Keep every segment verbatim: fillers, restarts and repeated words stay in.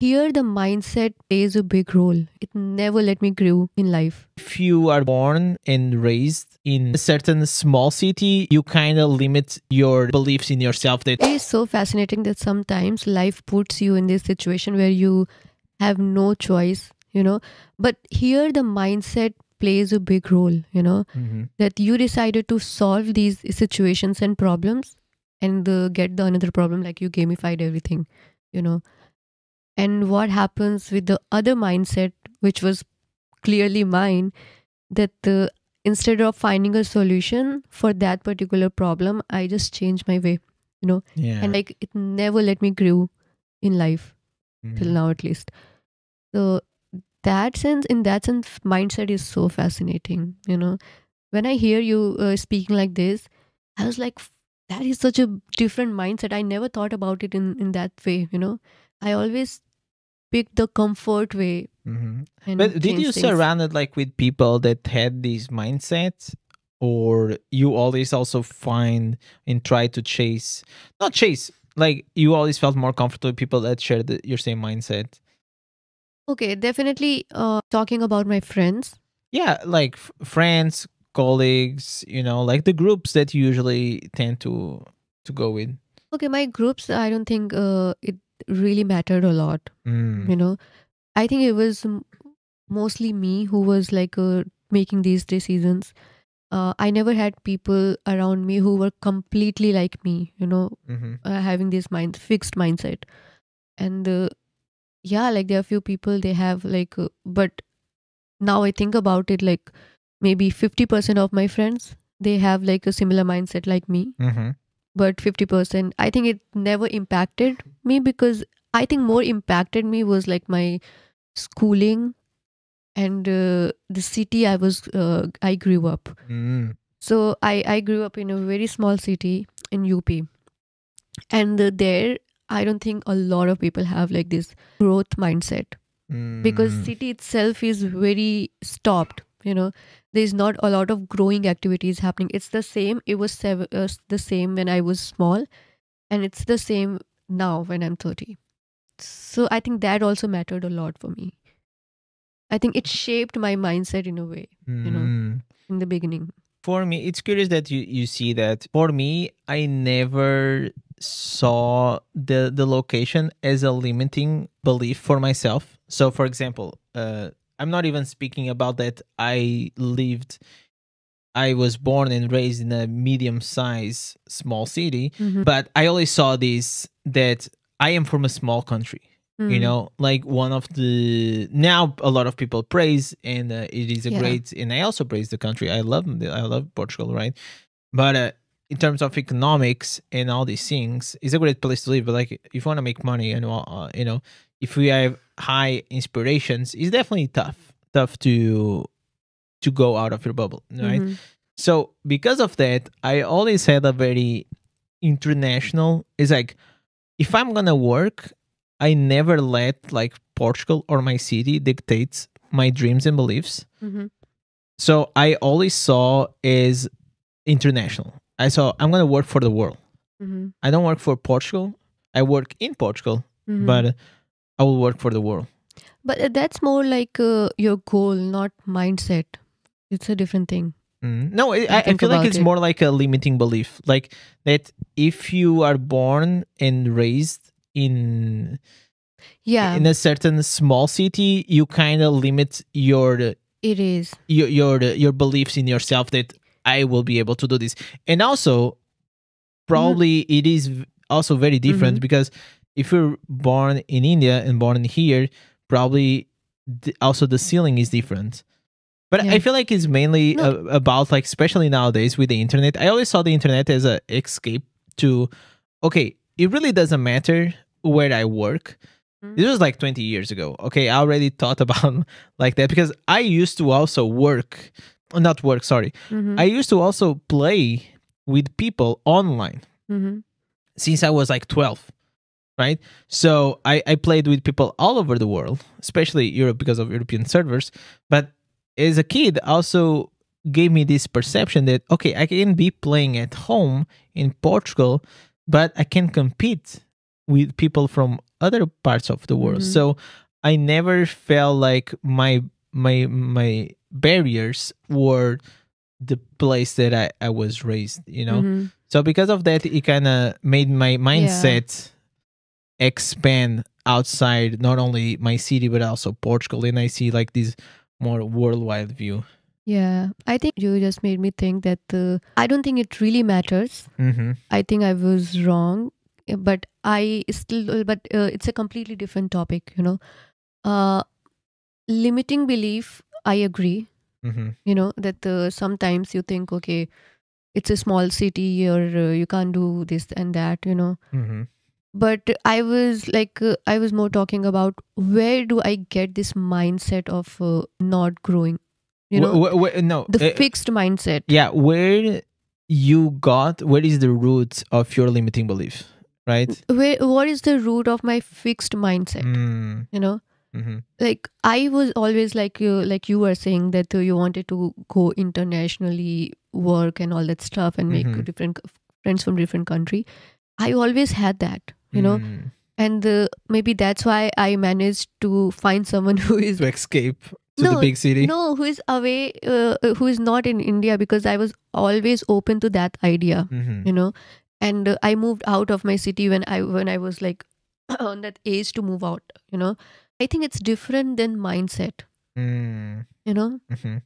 Here, the mindset plays a big role. It never let me grow in life. If you are born and raised in a certain small city, you kind of limit your beliefs in yourself. That it is so fascinating that sometimes life puts you in this situation where you have no choice, you know. But here, the mindset plays a big role, you know, mm-hmm. that you decided to solve these situations and problems and uh, get the another problem, like you gamified everything, you know. And what happens with the other mindset, which was clearly mine, that uh, instead of finding a solution for that particular problem, I just changed my way, you know. Yeah. And like it never let me grow in life, mm-hmm. till now at least. So that sense, in that sense, mindset is so fascinating, you know. When I hear you uh, speaking like this, I was like, that is such a different mindset. I never thought about it in, in that way, you know. I always pick the comfort way. Mm-hmm. But did you things. surrounded like with people that had these mindsets, or you always also find and try to chase, not chase, like you always felt more comfortable with people that share the, your same mindset? Okay, definitely uh, talking about my friends. Yeah, like f friends, colleagues, you know, like the groups that you usually tend to, to go with. Okay, my groups, I don't think uh, it really mattered a lot, mm. you know. I think it was mostly me who was like uh, making these decisions. Uh, I never had people around me who were completely like me, you know, mm-hmm. uh, having this mind fixed mindset. And uh, yeah, like there are few people they have like, uh, but now I think about it, like maybe fifty percent of my friends, they have like a similar mindset like me. Mm-hmm. But fifty percent, I think it never impacted me, because I think more impacted me was like my schooling and uh, the city I was, uh, I grew up. Mm. So I, I grew up in a very small city in U P. And uh, there, I don't think a lot of people have like this growth mindset, mm. because city itself is very stopped. You know, there's not a lot of growing activities happening. It's the same. It was uh, the same when I was small, and it's the same now when I'm thirty. So I think that also mattered a lot for me. I think it shaped my mindset in a way, mm. you know, in the beginning. For me, it's curious that you, you see that. For me, I never saw the, the location as a limiting belief for myself. So, for example, uh, I'm not even speaking about that I lived, I was born and raised in a medium-sized small city, mm-hmm. but I always saw this, that I am from a small country, mm. you know, like one of the, now a lot of people praise, and uh, it is a yeah. great, and I also praise the country. I love, I love Portugal, right? But uh, in terms of economics and all these things, it's a great place to live, but like if you want to make money and, uh, you know, if we have high inspirations, it's definitely tough, tough to to go out of your bubble, right? Mm-hmm. So because of that, I always had a very international, it's like, if I'm going to work, I never let like Portugal or my city dictates my dreams and beliefs. Mm-hmm. So I always saw as international. I saw, I'm going to work for the world. Mm-hmm. I don't work for Portugal. I work in Portugal, mm-hmm. but I will work for the world. But that's more like uh, your goal, not mindset. It's a different thing. Mm. No, it, I, I feel like it's it. more like a limiting belief. Like that if you are born and raised in yeah in a certain small city, you kind of limit your it is your your your beliefs in yourself that I will be able to do this. And also, probably mm. it is also very different, mm-hmm. because if you're born in India and born here, probably th also the ceiling is different. But yeah. I feel like it's mainly no. a about like, especially nowadays with the internet, I always saw the internet as an escape to, okay, it really doesn't matter where I work. Mm-hmm. This was like twenty years ago. Okay, I already thought about like that, because I used to also work, not work, sorry. Mm-hmm. I used to also play with people online, mm-hmm. since I was like twelve. Right? So I, I played with people all over the world, especially Europe because of European servers. But as a kid also gave me this perception that, okay, I can be playing at home in Portugal, but I can compete with people from other parts of the world. Mm-hmm. So I never felt like my my my barriers were the place that I, I was raised, you know? Mm-hmm. So because of that, it kind of made my mindset yeah. expand outside not only my city, but also Portugal. And I see like this more worldwide view. Yeah, I think you just made me think that uh, I don't think it really matters. Mm-hmm. I think I was wrong, but I still, but uh, it's a completely different topic, you know? Uh, limiting belief, I agree. Mm-hmm. You know, that uh, sometimes you think, okay, it's a small city or uh, you can't do this and that, you know. Mm-hmm. But I was like, uh, I was more talking about where do I get this mindset of uh, not growing, you know, where, where, no, the uh, fixed mindset. Yeah. Where you got, where is the root of your limiting belief, right? Where, what is the root of my fixed mindset, mm. you know? Mm-hmm. Like I was always like you, like you were saying that uh, you wanted to go internationally, work and all that stuff, and make mm-hmm. different friends from different country. I always had that, you know, mm. and uh, maybe that's why I managed to find someone who is to escape to no, the big city. No, who is away, uh, who is not in India, because I was always open to that idea, mm-hmm. you know, and uh, I moved out of my city when I when I was like on that age to move out, you know. I think it's different than mindset, mm. you know, mm-hmm.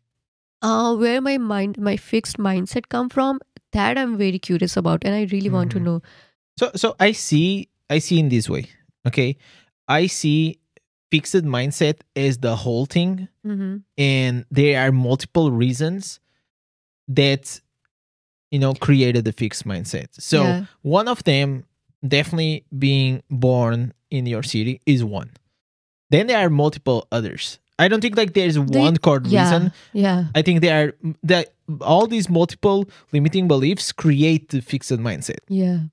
uh, where my mind, my fixed mindset come from, that I'm very curious about. And I really mm-hmm. want to know. So, so I see, I see in this way. Okay. I see fixed mindset as the whole thing. Mm-hmm. And there are multiple reasons that, you know, created the fixed mindset. So yeah. one of them, definitely being born in your city is one. Then there are multiple others. I don't think like there's they, one core yeah, reason. Yeah. I think there are that all these multiple limiting beliefs create the fixed mindset. Yeah.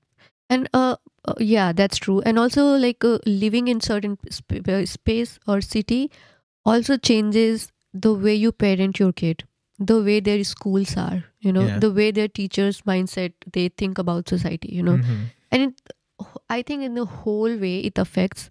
And uh, uh yeah, that's true. And also like uh, living in certain sp space or city also changes the way you parent your kid, the way their schools are, you know, yeah. the way their teachers' mindset, they think about society, you know. Mm-hmm. And it, I think in the whole way it affects